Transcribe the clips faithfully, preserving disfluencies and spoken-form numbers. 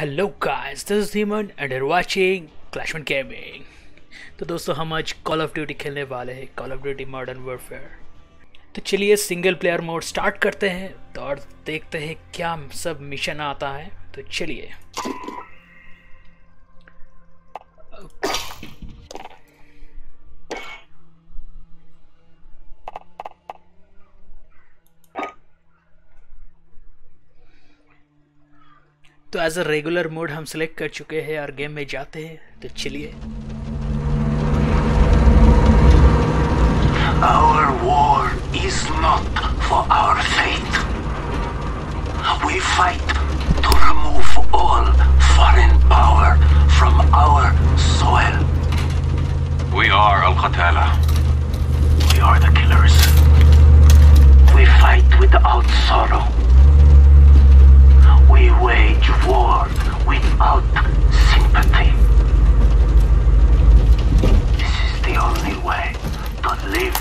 Hello guys, this is Dhiman and you are watching Clashman gaming. तो दोस्तों, हम आज कॉल ऑफ ड्यूटी खेलने वाले हैं, call of duty modern warfare. तो चलिए सिंगल प्लेयर मोड स्टार्ट करते हैं तो और देखते हैं क्या सब मिशन आता है। तो चलिए, तो एज अ रेगुलर मोड हम सिलेक्ट कर चुके हैं और गेम में जाते हैं। तो चलिए, Our war is not for our fate. We fight to remove all foreign power from our soil. We are Al Qatala. We are the killers. We fight without sorrow. We wage war without sympathy. This is the only way to live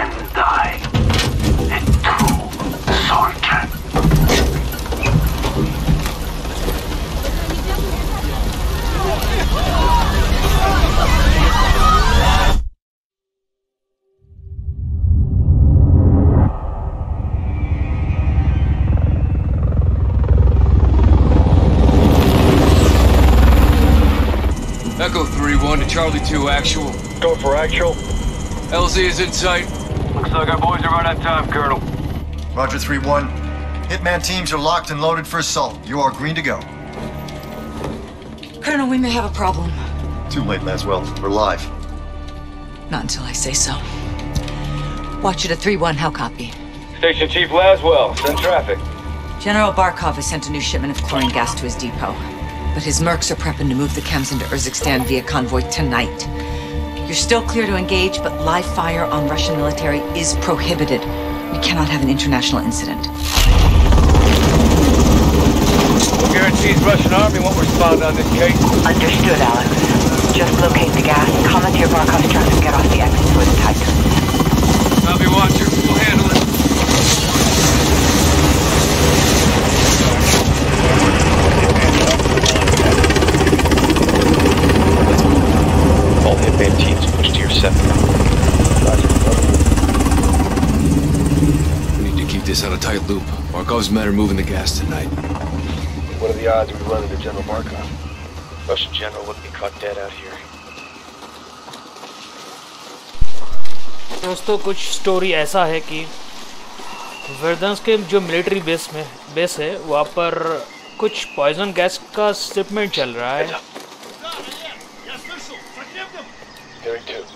and die a true soldier. Echo three one to Charlie two actual. Going for actual. L Z is in sight. Looks like our boys are right on time, Colonel. Roger three one. Hitman teams are locked and loaded for assault. You are green to go. Colonel, we may have a problem. Too late, Laswell. We're live. Not until I say so. Watch it at three one. How copy? Station Chief Laswell, send traffic. General Barkov has sent a new shipment of chlorine gas to his depot. But his mercs are prepping to move the chems into Urzikstan via convoy tonight. You're still clear to engage, but live fire on Russian military is prohibited. We cannot have an international incident. We'll guarantee the Russian army won't respond on this case. Understood, Alex. Just locate the gas, commandeer Barkov's truck, and get off the exit with a tight. I'll be watcher. We'll handle it. Teams push to your seven. We need to keep this on a tight loop. Barkov's men are moving the gas tonight. What are the odds we run into General Barkov? Russian general wouldn't be caught dead out here. दोस्तों, कुछ story ऐसा है कि वर्धंस के जो military base में base है वहाँ पर कुछ पॉइजन गैस का शिपमेंट चल रहा है। Looking for us.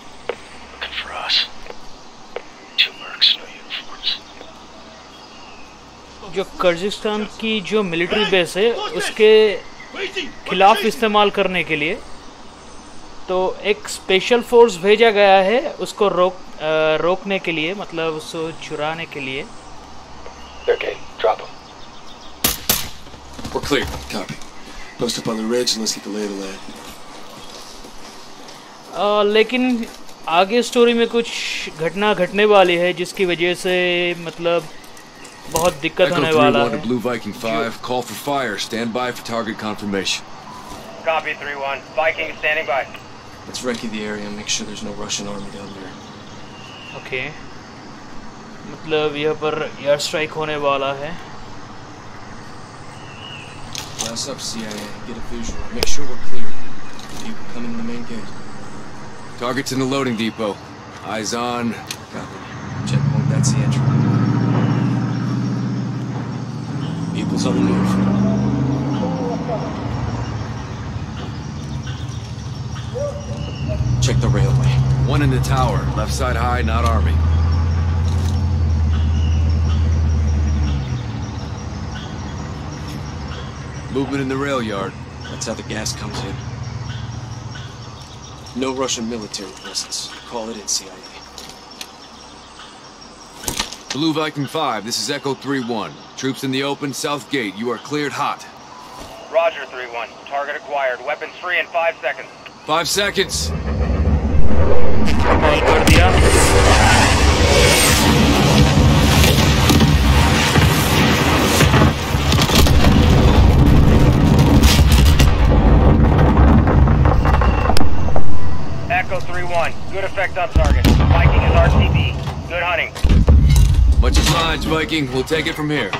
Two mercs, no uniforms. जो कर्जिस्तान की जो मिलिट्री बेस है उसके खिलाफ इस्तेमाल करने के लिए तो एक स्पेशल फोर्स भेजा गया है उसको रोक रोकने के लिए, मतलब उसको चुराने के लिए। Okay, drop him. We're clear. Copy. Post up on the ridge and let's get the lay of the land. Uh, लेकिन आगे स्टोरी में कुछ घटना घटने वाली है जिसकी वजह से मतलब बहुत दिक्कत होने वाला है। Blue Viking five, call for fire. Stand by for target confirmation. Copy three one. Viking standing by. Let's recce the area and make sure there's no Russian army down there. Okay. मतलब यहाँ पर air strike होने वाला है। Blast up C I A. Get a visual. Make sure we're clear. People come in the main gate. Target's in the loading depot. Eyes on. Copy. Checkpoint, that's the entry. People's on the move. Check the railway. One in the tower. Left side high, not army. Movement in the rail yard. That's how the gas comes in. No Russian military presence. Call it in, C I A. Blue Viking five, this is Echo three one. Troops in the open, south gate. You are cleared hot. Roger three one. Target acquired. Weapons free in five seconds. Five seconds. effect on target. Viking is R C B. Good hunting. Much obliged, Viking. We'll take it from here.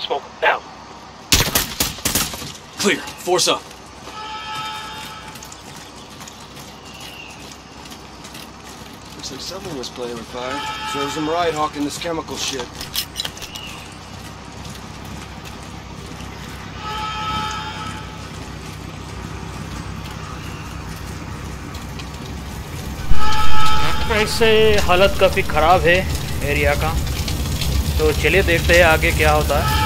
Smoke now. Clear. Force up. Looks like someone was playing with fire. Serves them right, hawking this chemical shit. ऐसे हालत काफी खराब है area का, तो चलिए देखते हैं आगे क्या होता है.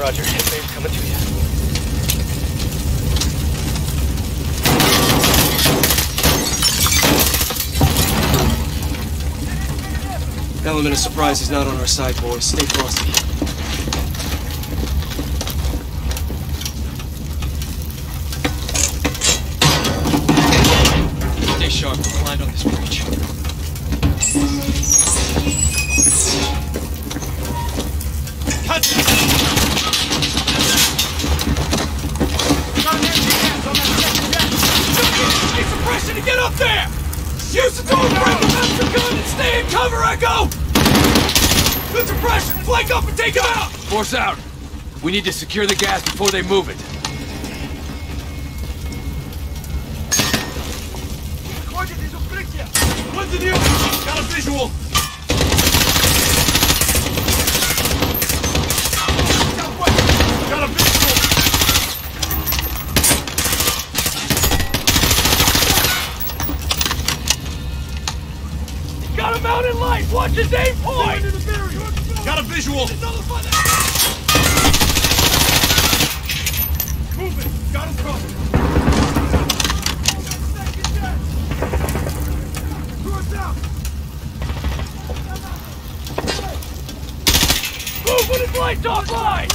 Roger, hitman's coming to you. Element of surprise is not on our side, boys. Stay frosty. Stay sharp. We're blind on this breach. Cut! To get up there! Use the door, grab the gun, and stay in cover, Echo! Good suppression! Flank up and take him out! Force out! We need to secure the gas before they move it. One's in here! Got a visual! Got a visual! Mountain light! Watch his aim point! Got a visual! Movement! Got him covered! Move when his light's offline!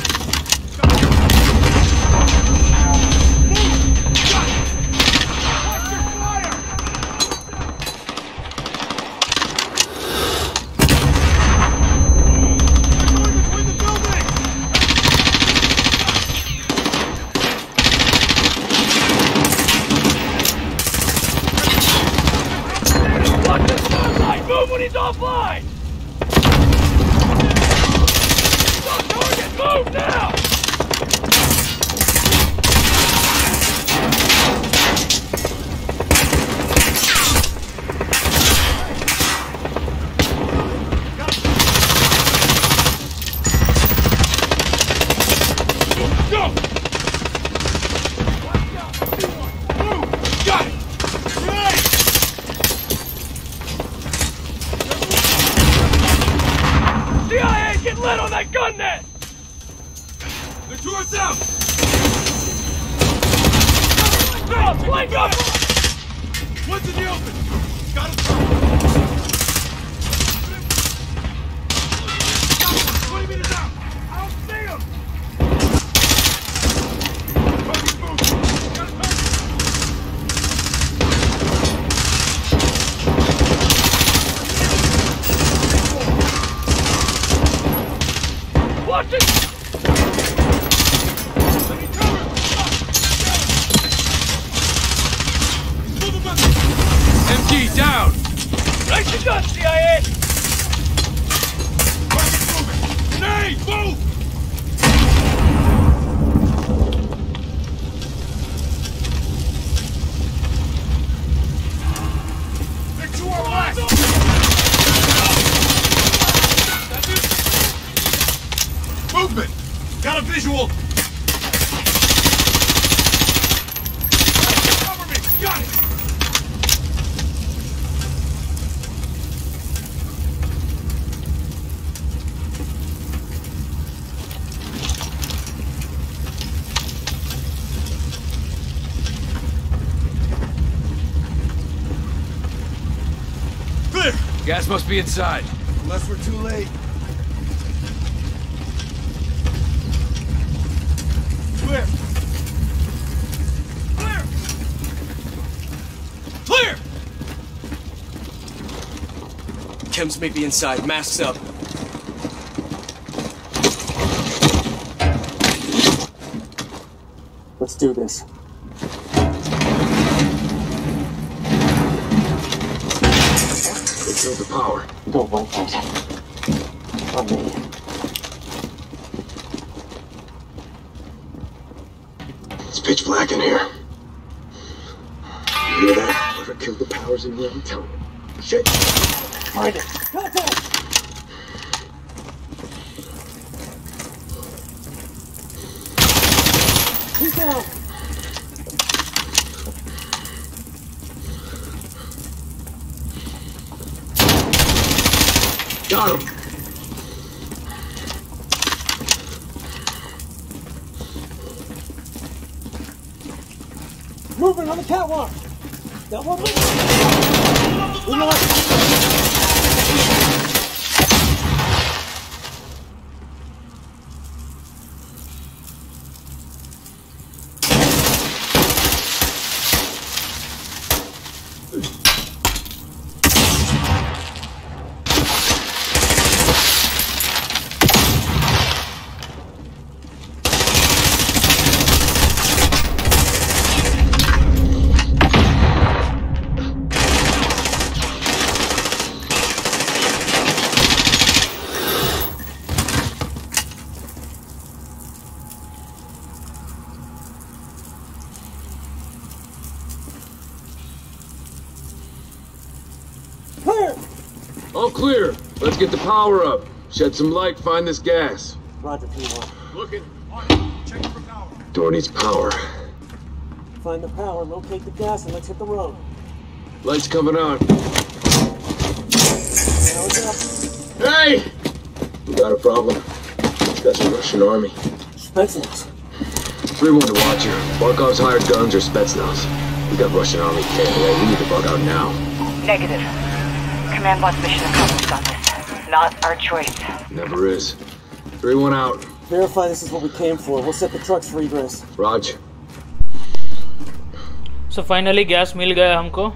Target down! Raise the gun, C I A! Target moving! Grenade! Move! They're to our left! Movement! Got a visual! Cover me! Got it! Gas must be inside. Unless we're too late. Clear! Clear! Clear! Chems may be inside. Masks up. Let's do this. The power. Don't worry, folks. On me. It's pitch black in here. You hear that? Whoever killed the powers in here, I'm telling you. Shit! Find it! Contact! He's down! Got him! Moving on the catwalk! Got one more! We're not... All clear. Let's get the power up. Shed some light, find this gas. Roger, P one. Looking. Check for power. Door needs power. Find the power, locate the gas, and let's hit the road. Light's coming on. Hey! We got a problem. That's the Russian army. Spetsnaz. three one to watch here. Barkov's hired guns or Spetsnaz. We got Russian army canned away. We need to bug out now. Negative. Command wants mission accomplished on this. Not our choice. Never is. three one out. Verify this is what we came for. We'll set the trucks for egress. Raj. So finally gas mil gaya humko.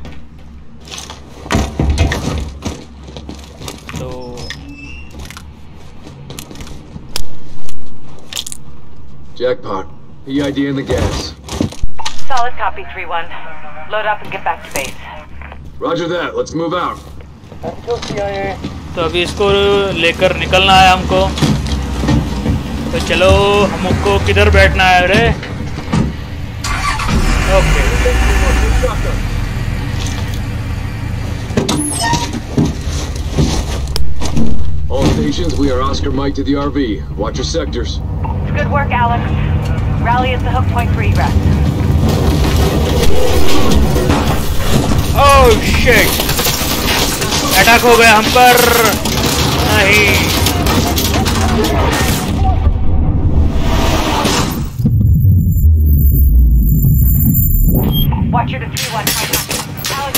So jackpot. E I D in the gas. Solid copy, three one. Load up and get back to base. Roger that. Let's move out. तो अभी इसको लेकर निकलना है हमको, तो चलो हमको किधर बैठना है रे? Okay All stations, we are Oscar Mike to the R V. Watch your sectors. Good work, Alex. Rally at the hook point for egress. Oh shit! Attack हो गया हम पर नहीं Watch your three one Alex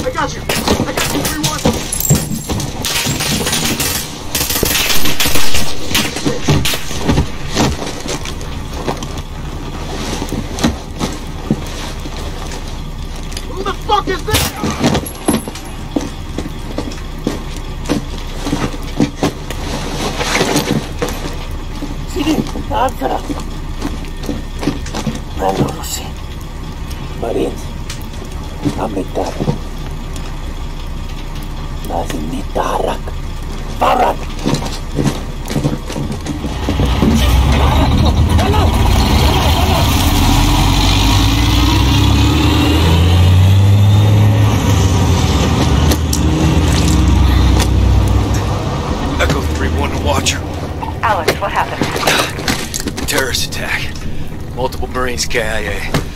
I got you I got you three one Who the fuck is this? I'm gonna... I don't know, see. But it... Nametar. Nazinitarak. Barak. Echo three one to Watcher. Alex, what happened? Terrorist attack. Multiple Marines K I A.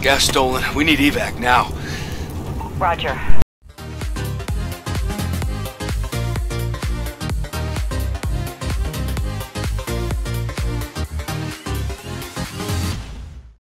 Gas stolen. We need evac now. Roger.